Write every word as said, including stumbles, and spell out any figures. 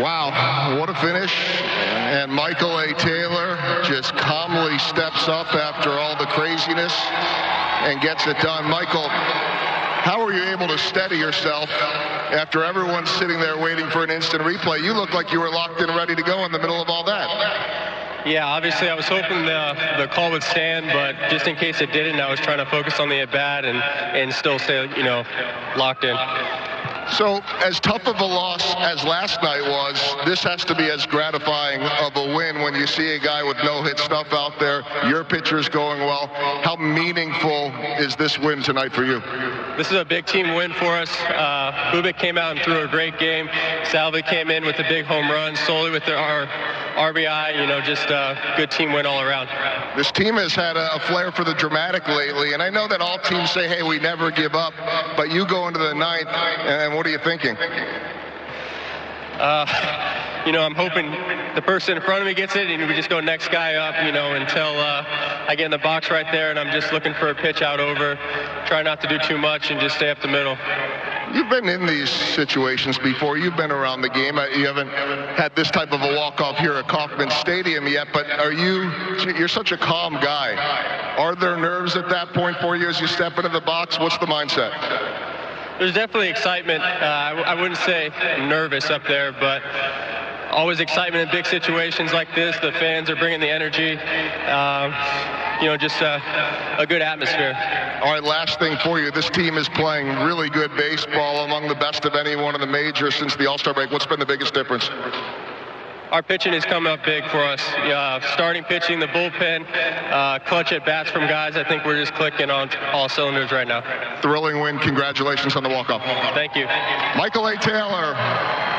Wow, what a finish. And Michael A. Taylor just calmly steps up after all the craziness and gets it done. Michael, how are you able to steady yourself after everyone's sitting there waiting for an instant replay? You look like you were locked and ready to go in the middle of all that. Yeah, obviously I was hoping the, the call would stand, but just in case it didn't, I was trying to focus on the at-bat and, and still stay, you know, locked in. So as tough of a loss as last night was, this has to be as gratifying of a win when you see a guy with no-hit stuff out there, your pitcher's going well. How meaningful is this win tonight for you? This is a big team win for us. Uh, Bubik came out and threw a great game. Salvi came in with a big home run, solely with their R B I, you know, just a good team win all around. This team has had a flair for the dramatic lately, and I know that all teams say, hey, we never give up, but you go into the ninth, and what are you thinking? Uh, you know, I'm hoping the person in front of me gets it, and we just go next guy up, you know, until uh, I get in the box right there, and I'm just looking for a pitch out over, try not to do too much and just stay up the middle. You've been in these situations before. You've been around the game. You haven't had this type of a walk-off here at Kauffman Stadium yet, but are you, you're such a calm guy. Are there nerves at that point for you as you step into the box? What's the mindset? There's definitely excitement. Uh, I, I wouldn't say I'm nervous up there, but always excitement in big situations like this. The fans are bringing the energy. Uh, you know, just uh, a good atmosphere. All right, last thing for you. This team is playing really good baseball, among the best of anyone in the majors since the All-Star break. What's been the biggest difference? Our pitching is coming up big for us. Uh, starting pitching, the bullpen, uh, clutch at-bats from guys. I think we're just clicking on all cylinders right now. Thrilling win. Congratulations on the walk-off. Thank you. Michael A. Taylor.